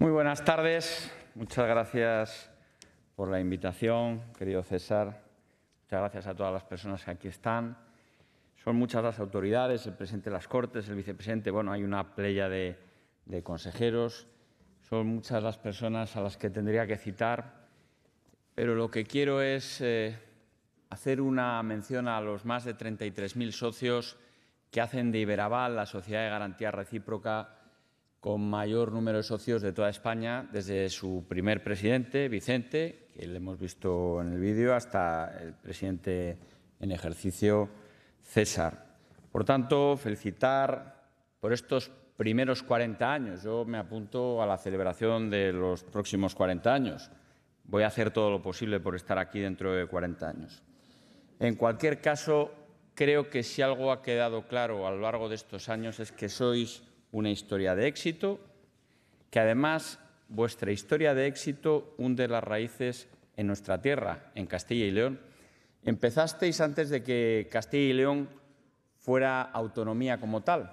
Muy buenas tardes. Muchas gracias por la invitación, querido César. Muchas gracias a todas las personas que aquí están. Son muchas las autoridades, el presidente de las Cortes, el vicepresidente, bueno, hay una playa de consejeros. Son muchas las personas a las que tendría que citar, pero lo que quiero es hacer una mención a los más de 33.000 socios que hacen de Iberaval la sociedad de garantía recíproca con mayor número de socios de toda España, desde su primer presidente, Vicente, que le hemos visto en el vídeo, hasta el presidente en ejercicio, César. Por tanto, felicitar por estos primeros 40 años. Yo me apunto a la celebración de los próximos 40 años. Voy a hacer todo lo posible por estar aquí dentro de 40 años. En cualquier caso, creo que si algo ha quedado claro a lo largo de estos años es que sois una historia de éxito, que además vuestra historia de éxito hunde las raíces en nuestra tierra, en Castilla y León. Empezasteis antes de que Castilla y León fuera autonomía como tal,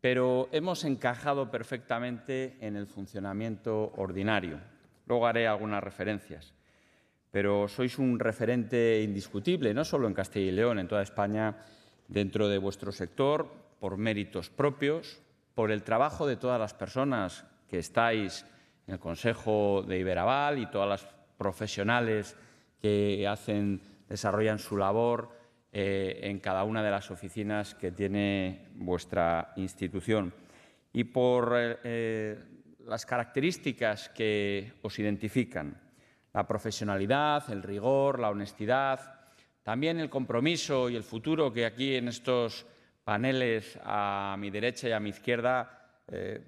pero hemos encajado perfectamente en el funcionamiento ordinario. Luego haré algunas referencias, pero sois un referente indiscutible, no solo en Castilla y León, en toda España, dentro de vuestro sector, por méritos propios, por el trabajo de todas las personas que estáis en el Consejo de Iberaval y todas las profesionales que desarrollan su labor en cada una de las oficinas que tiene vuestra institución. Y por las características que os identifican, la profesionalidad, el rigor, la honestidad, también el compromiso y el futuro que aquí en estos paneles a mi derecha y a mi izquierda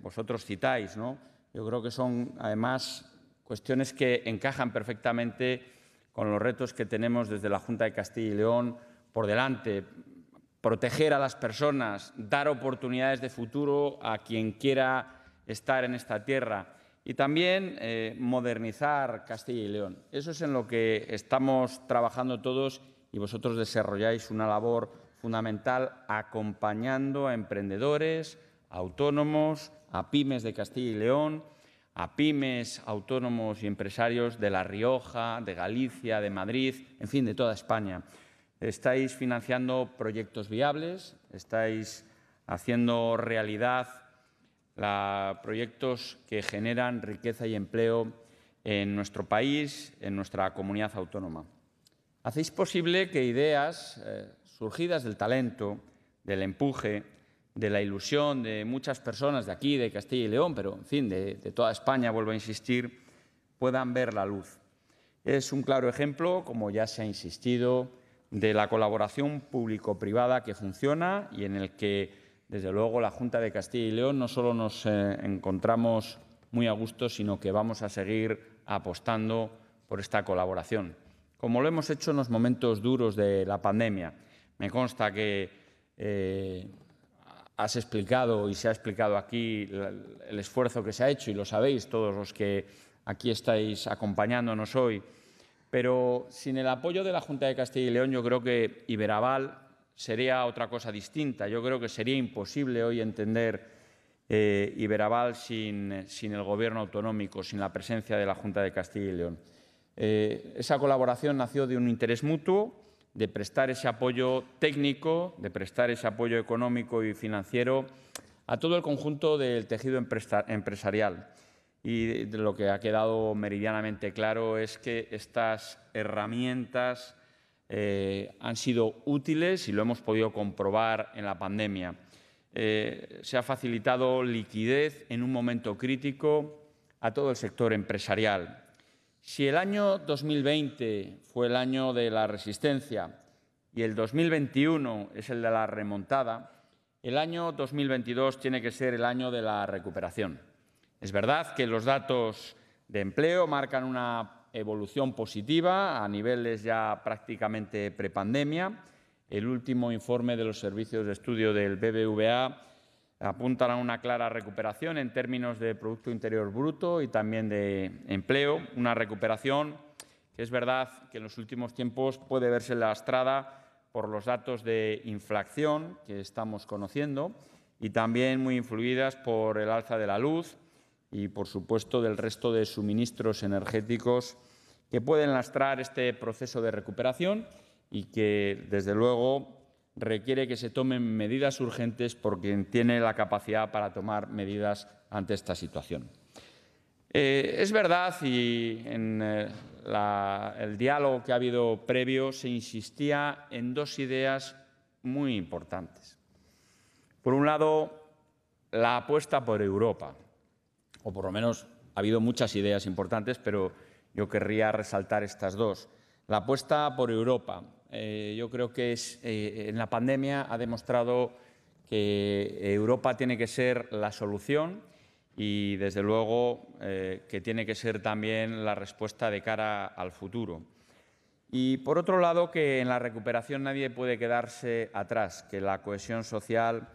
vosotros citáis, ¿no? Yo creo que son, además, cuestiones que encajan perfectamente con los retos que tenemos desde la Junta de Castilla y León por delante. Proteger a las personas, dar oportunidades de futuro a quien quiera estar en esta tierra y también modernizar Castilla y León. Eso es en lo que estamos trabajando todos y vosotros desarrolláis una labor fundamental acompañando a emprendedores, a autónomos, a pymes de Castilla y León, a pymes, autónomos y empresarios de La Rioja, de Galicia, de Madrid, en fin, de toda España. Estáis financiando proyectos viables, estáis haciendo realidad proyectos que generan riqueza y empleo en nuestro país, en nuestra comunidad autónoma. Hacéis posible que ideas surgidas del talento, del empuje, de la ilusión de muchas personas de aquí, de Castilla y León, pero en fin, de toda España, vuelvo a insistir, puedan ver la luz. Es un claro ejemplo, como ya se ha insistido, de la colaboración público-privada que funciona y en el que, desde luego, la Junta de Castilla y León no solo nos encontramos muy a gusto, sino que vamos a seguir apostando por esta colaboración, como lo hemos hecho en los momentos duros de la pandemia. Me consta que has explicado y se ha explicado aquí el esfuerzo que se ha hecho y lo sabéis todos los que aquí estáis acompañándonos hoy, pero sin el apoyo de la Junta de Castilla y León yo creo que Iberaval sería otra cosa distinta. Yo creo que sería imposible hoy entender Iberaval sin el Gobierno autonómico, sin la presencia de la Junta de Castilla y León. Esa colaboración nació de un interés mutuo, de prestar ese apoyo técnico, de prestar ese apoyo económico y financiero a todo el conjunto del tejido empresarial. Y de lo que ha quedado meridianamente claro es que estas herramientas han sido útiles y lo hemos podido comprobar en la pandemia. Se ha facilitado liquidez en un momento crítico a todo el sector empresarial. Si el año 2020 fue el año de la resistencia y el 2021 es el de la remontada, el año 2022 tiene que ser el año de la recuperación. Es verdad que los datos de empleo marcan una evolución positiva a niveles ya prácticamente prepandemia. El último informe de los servicios de estudio del BBVA apuntan a una clara recuperación en términos de Producto Interior Bruto y también de empleo, una recuperación que es verdad que en los últimos tiempos puede verse lastrada por los datos de inflación que estamos conociendo y también muy influidas por el alza de la luz y, por supuesto, del resto de suministros energéticos que pueden lastrar este proceso de recuperación y que, desde luego, requiere que se tomen medidas urgentes por quien tiene la capacidad para tomar medidas ante esta situación. Es verdad, y en el diálogo que ha habido previo se insistía en dos ideas muy importantes. Por un lado, la apuesta por Europa, o por lo menos ha habido muchas ideas importantes, pero yo querría resaltar estas dos. La apuesta por Europa. Yo creo que en la pandemia ha demostrado que Europa tiene que ser la solución y, desde luego, que tiene que ser también la respuesta de cara al futuro. Y, por otro lado, que en la recuperación nadie puede quedarse atrás, que la cohesión social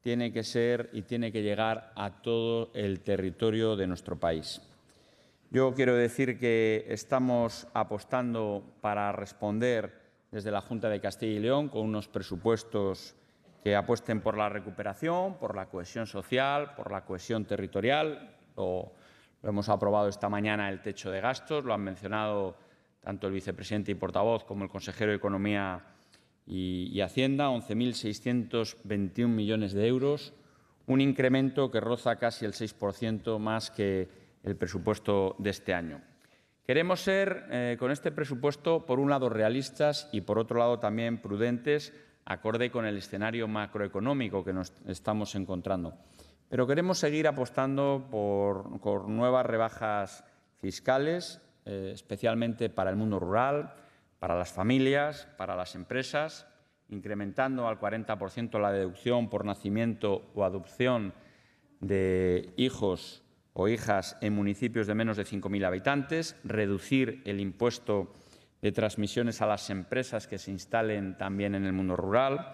tiene que ser y tiene que llegar a todo el territorio de nuestro país. Yo quiero decir que estamos apostando para responder desde la Junta de Castilla y León, con unos presupuestos que apuesten por la recuperación, por la cohesión social, por la cohesión territorial. Lo hemos aprobado esta mañana el techo de gastos, lo han mencionado tanto el vicepresidente y portavoz como el consejero de Economía y Hacienda, 11.621 millones de euros, un incremento que roza casi el 6% más que el presupuesto de este año. Queremos ser, con este presupuesto, por un lado realistas y, por otro lado, también prudentes, acorde con el escenario macroeconómico que nos estamos encontrando. Pero queremos seguir apostando por nuevas rebajas fiscales, especialmente para el mundo rural, para las familias, para las empresas, incrementando al 40% la deducción por nacimiento o adopción de hijos o hijas en municipios de menos de 5.000 habitantes, reducir el impuesto de transmisiones a las empresas que se instalen también en el mundo rural,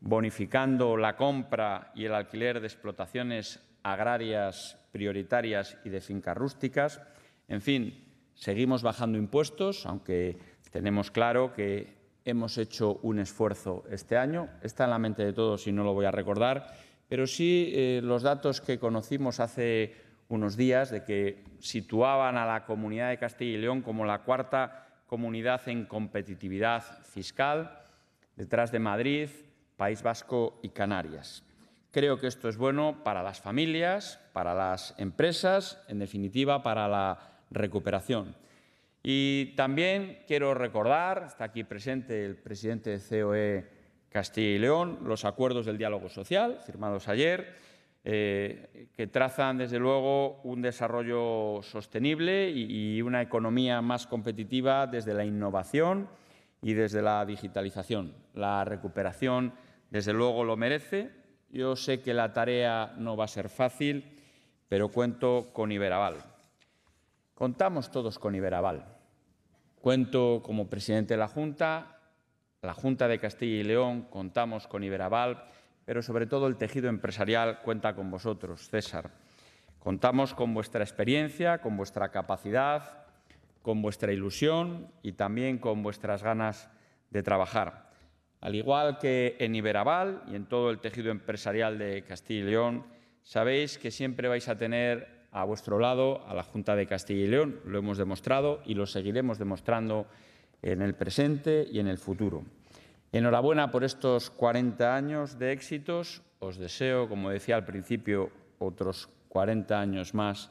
bonificando la compra y el alquiler de explotaciones agrarias prioritarias y de fincas rústicas. En fin, seguimos bajando impuestos, aunque tenemos claro que hemos hecho un esfuerzo este año. Está en la mente de todos y no lo voy a recordar, pero sí los datos que conocimos hace unos días de que situaban a la Comunidad de Castilla y León como la cuarta comunidad en competitividad fiscal, detrás de Madrid, País Vasco y Canarias. Creo que esto es bueno para las familias, para las empresas, en definitiva, para la recuperación. Y también quiero recordar, está aquí presente el presidente de CEOE Castilla y León, los acuerdos del diálogo social firmados ayer, que trazan, desde luego, un desarrollo sostenible y una economía más competitiva desde la innovación y desde la digitalización. La recuperación, desde luego, lo merece. Yo sé que la tarea no va a ser fácil, pero cuento con Iberaval. Contamos todos con Iberaval. Cuento como presidente de la Junta de Castilla y León, contamos con Iberaval. Pero, sobre todo, el tejido empresarial cuenta con vosotros, César. Contamos con vuestra experiencia, con vuestra capacidad, con vuestra ilusión y también con vuestras ganas de trabajar. Al igual que en Iberaval y en todo el tejido empresarial de Castilla y León, sabéis que siempre vais a tener a vuestro lado a la Junta de Castilla y León. Lo hemos demostrado y lo seguiremos demostrando en el presente y en el futuro. Enhorabuena por estos 40 años de éxitos. Os deseo, como decía al principio, otros 40 años más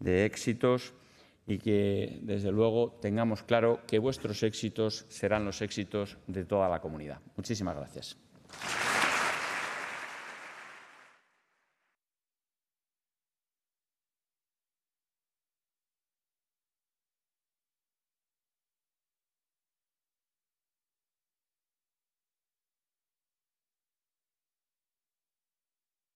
de éxitos y que, desde luego, tengamos claro que vuestros éxitos serán los éxitos de toda la comunidad. Muchísimas gracias.